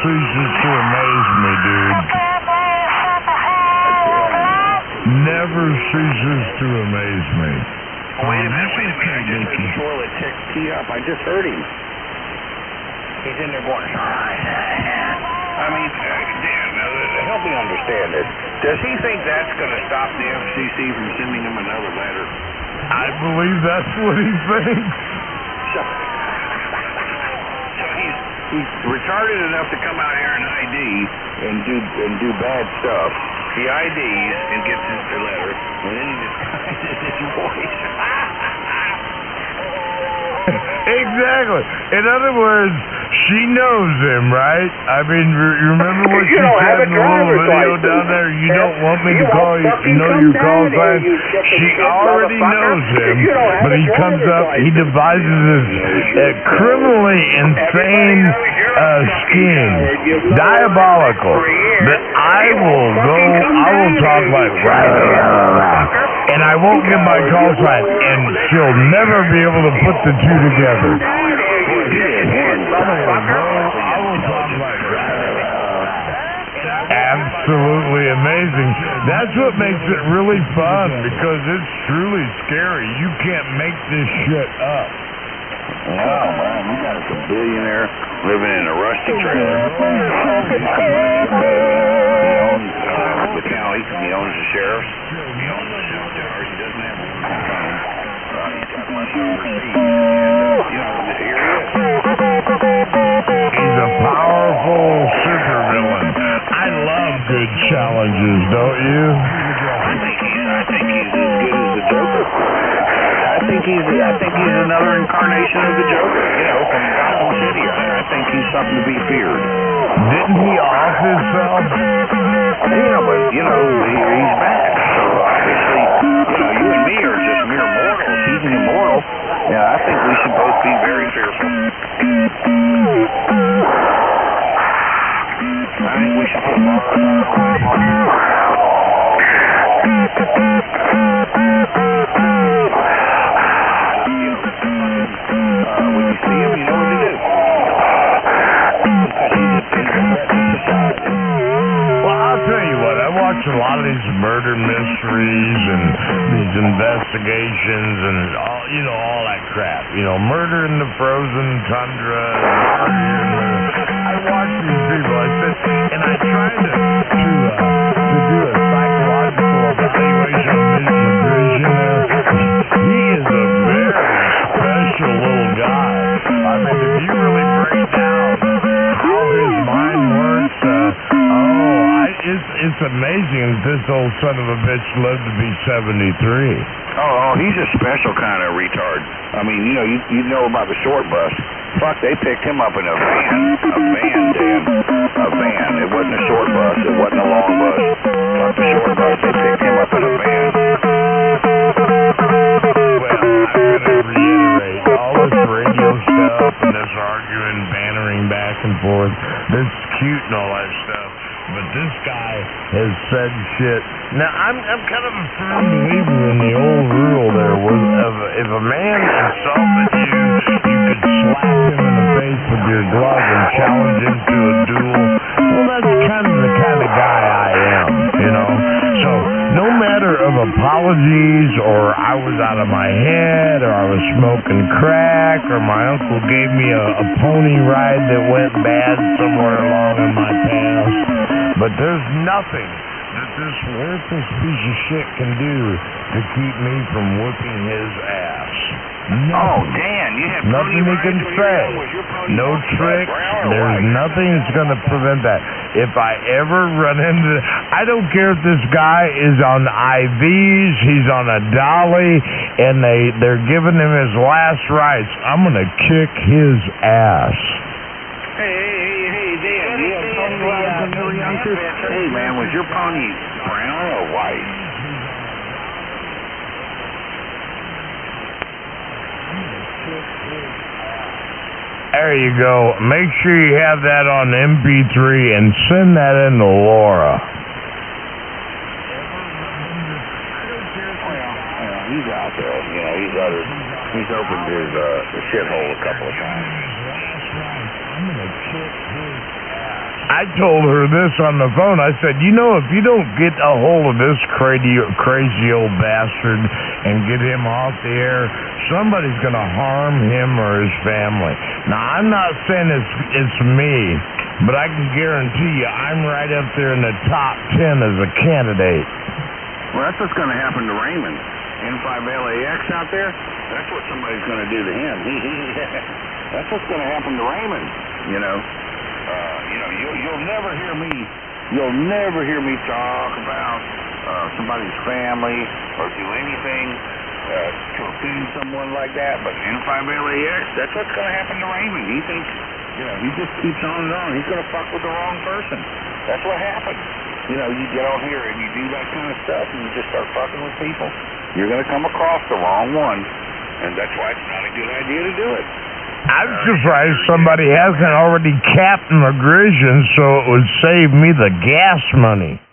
ceases to amaze me, dude. Never ceases to amaze me. Wait a minute, I just heard the toilet tick tee up. I just heard him. He's in there going, I mean, help me understand this. Does he think that's going to stop the FCC from sending him another letter? I believe that's what he thinks. So he's retarded enough to come out here and ID and do bad stuff. He IDs and gets the letter, and then he disguises his voice. Exactly. In other words, she knows him, right? I mean, remember what you said in the little video down there? You don't want me to call you, you know, your call sign. She already knows him, but he comes up, he devises this criminally insane scheme, diabolical, that I will talk like, and I won't give my call sign, and she'll never be able to put the two together. Absolutely amazing. That's what makes it really fun, because it's truly scary. You can't make this shit up. Wow, man, you got a billionaire living in a rusty trailer. He owns the county. He owns the sheriff's. He owns the cell towers. He doesn't have one of his own. He's got much overseas. And, you know, here he is. He's a powerful supervillain. I love good challenges, don't you? I think he's as good as the Joker. I think he's another incarnation of the Joker, you know, from Gotham City. I think he's something to be feared. Didn't he off himself? Yeah, but you know, he's back. So obviously, you know, you and me are just mere mortals. He's an immortal. Yeah, I think we should both be very fearful. I think we should put him on. When you see him, you know what to do. Well, I'll tell you what, I watch a lot of these murder mysteries and these investigations and all, you know, all that crap. You know, murder in the frozen tundra. I watch these people, I sit, and I try to do a psychological evaluation of this immigration. He is a very special little guy. I mean, if you really break down how his mind works, it's amazing that this old son of a bitch lived to be 73. Oh, he's a special kind of retard. I mean, you know, you know about the short bus. Fuck, they picked him up in a van, Dan. It wasn't a short bus. It wasn't a long bus. Fuck the short bus. They picked him up in a van. Forth. This is cute and all that stuff, but this guy has said shit. Now, I'm kind of a firm believer in the old rule there was if a man insulted you, you could slap him in the face with your glove and challenge him to a duel. Well, that's kind of the kind of guy I am, you know. So, no matter of apologies or I was out of my head or I was smoking crack or my uncle gave me a pony ride that went bad somewhere along in my past, but there's nothing that this worthless piece of shit can do to keep me from whooping his ass. Nothing. Oh, Dan, you have nothing he can say. No trick. There's nothing that's going to prevent that. If I ever run into... I don't care if this guy is on IVs, he's on a dolly, and they're giving him his last rites. I'm going to kick his ass. Hey, Dan, you have pony rides on your youngster? Hey, man, was your pony brown or white? There you go. Make sure you have that on MP3 and send that in to Laura. Well, he's out there. You know, he's opened his shithole a couple of times. I told her this on the phone. I said, you know, if you don't get a hold of this crazy old bastard and get him off the air, somebody's going to harm him or his family. Now, I'm not saying it's me, but I can guarantee you I'm right up there in the top 10 as a candidate. Well, that's what's going to happen to Raymond. N5LAX out there, that's what somebody's going to do to him. That's what's going to happen to Raymond, you know. You'll never hear me. You'll never hear me talk about somebody's family or do anything to offend someone like that. But N5LAX, that's what's going to happen to Raymond. He thinks, you know, he just keeps on and on. He's going to fuck with the wrong person. That's what happens. You know, you get on here and you do that kind of stuff, and you just start fucking with people. You're going to come across the wrong one, and that's why it's not a good idea to do it. I'm surprised somebody hasn't already capped an aggression so it would save me the gas money.